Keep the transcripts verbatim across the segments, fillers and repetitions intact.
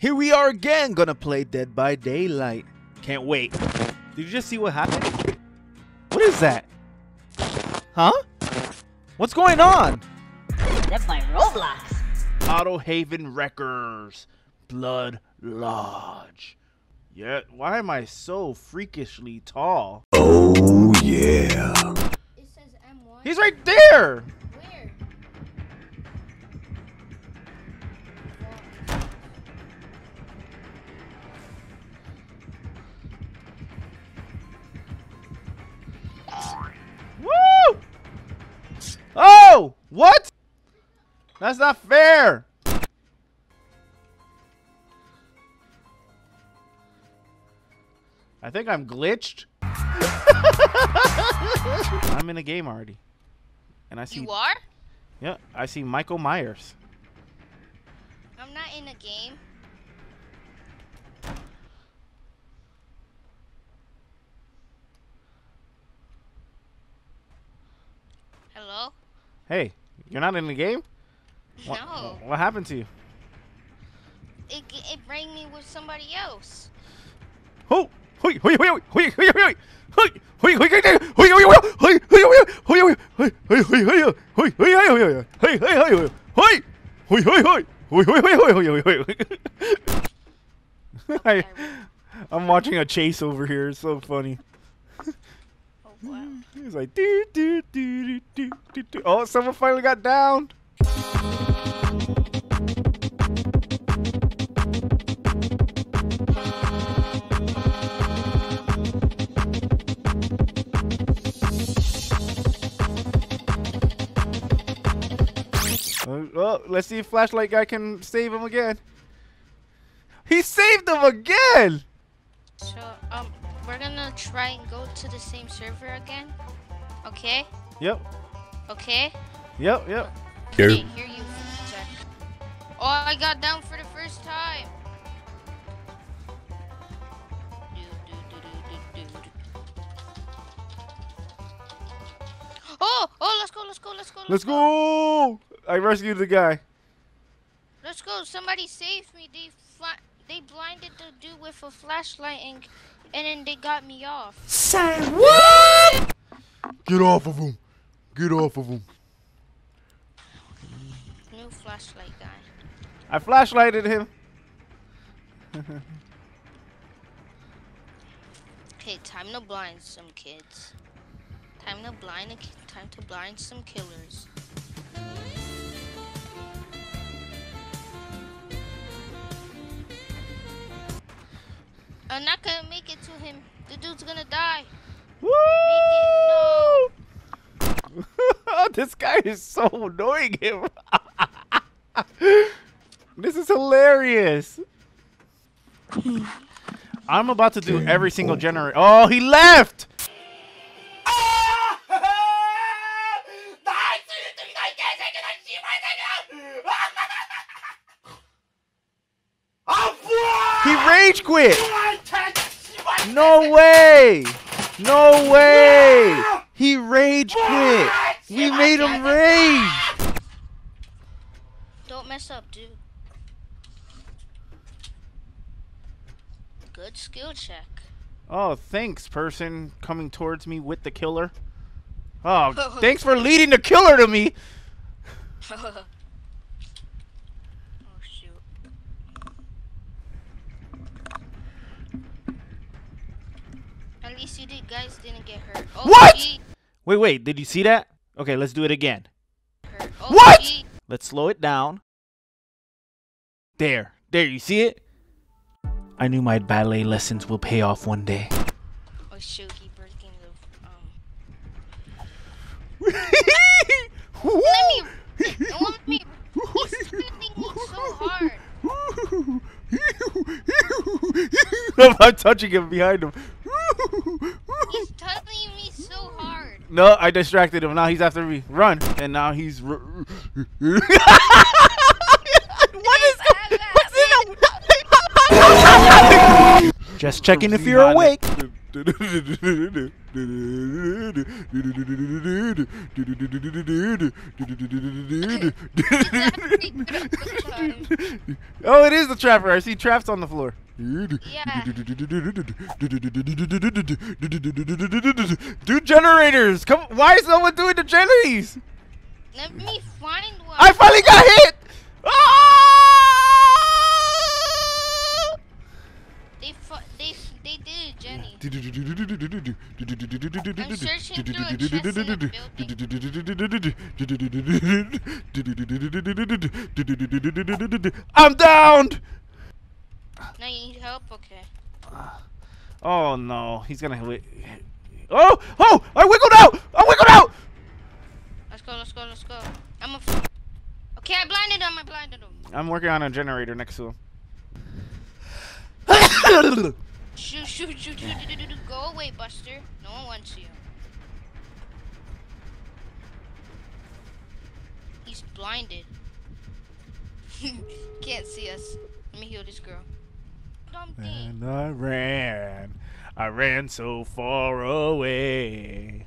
Here we are again, gonna play Dead by Daylight. Can't wait. Did you just see what happened? What is that? Huh? What's going on? That's my Roblox. Auto Haven Wreckers. Blood Lodge. Yeah, why am I so freakishly tall? Oh, yeah. It says M one. He's right there! Where? Woo! Oh! What? That's not fair! I think I'm glitched. I'm in a game already. And I see. You are? Yeah, I see Michael Myers. I'm not in a game. Hello? Hey, you're not in the game? No. What, what happened to you? It, it rang me with somebody else. Who? Hui hui hui hui hui hui hui hui hui. I'm watching a chase over here. It's so funny. Oh wow. He's like do do do do do do. Oh, someone finally got downed. Oh, let's see if flashlight guy can save him again. He saved him again. So um, we're gonna try and go to the same server again. Okay. Yep. Okay. Yep. Yep. Here. Okay, here you check. Oh, I got down for the first time. Do, do, do, do, do, do. Oh! Oh! Let's go! Let's go! Let's go! Let's, let's go! go. I rescued the guy. Let's go. Somebody saved me. They they blinded the dude with a flashlight and, and then they got me off. Say what? Get off of him. Get off of him. New flashlight guy. I flashlighted him. Okay, time to blind some kids. Time to blind a, time to blind some killers. I'm not gonna make it to him. The dude's gonna die. Woo! Make it, no. This guy is so annoying him. This is hilarious. I'm about to do every single generator. Oh, he left! He rage quit! No way! No way! He rage quit! We made him rage! Don't mess up, dude. Good skill check. Oh, thanks, person coming towards me with the killer. Oh, thanks for leading the killer to me! You did, guys didn't get hurt. Oh, what? Gee. Wait, wait. Did you see that? Okay, let's do it again. Oh, what? Gee. Let's slow it down. There. There, you see it? I knew my ballet lessons will pay off one day. Oh, shoot. He breaking the... Um... Let me... Let me... He's spinning me so hard. I'm touching him behind him. He's touching me so hard. No, I distracted him. Now he's after me. Run. And now he's... What is going on? Just checking if you're awake. Oh, it is the trapper. I see traps on the floor. Yeah. Do generators. Come. Why is no one doing the generators? Let me find one. I finally got hit. Oh! They fought. They. They did a Jenny. I'm searching through a chest in a building. I'm downed! No, you need help? Okay. Oh no, he's gonna hit. Oh! Oh! I wiggled out! I wiggled out! Let's go, let's go, let's go. I'm a f Okay, I blinded him, I blinded him. I'm working on a generator next to him. Shoot, shoot, shoot, shoot, do, do, do, do. Go away, Buster. No one wants you. He's blinded. Can't see us. Let me heal this girl. Dumb thing. And I ran. I ran so far away.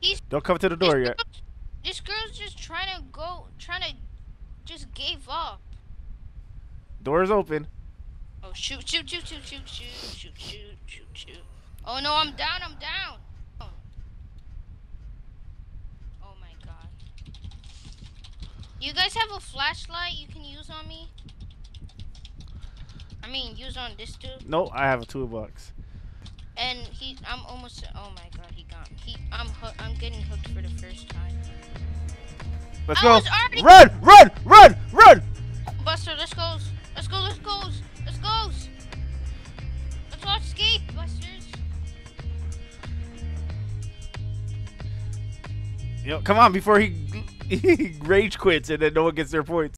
He's, Don't come to the door yet. Girl, this girl's just trying to go, trying to just give up. Door's open. Oh shoot, shoot, shoot, shoot, shoot, shoot, shoot, shoot, shoot, shoot. Oh no, I'm down, I'm down. Oh, oh my god. You guys have a flashlight you can use on me? I mean, use on this dude? No, I have a toolbox. And he, I'm almost, oh my god, he got me. He, I'm, I'm getting hooked for the first time. Let's go. Run, run, run, run. Buster, let's go, let's go, let's go. Goes. Let's all escape, Busters. Yo, come on before he, he rage quits and then no one gets their points.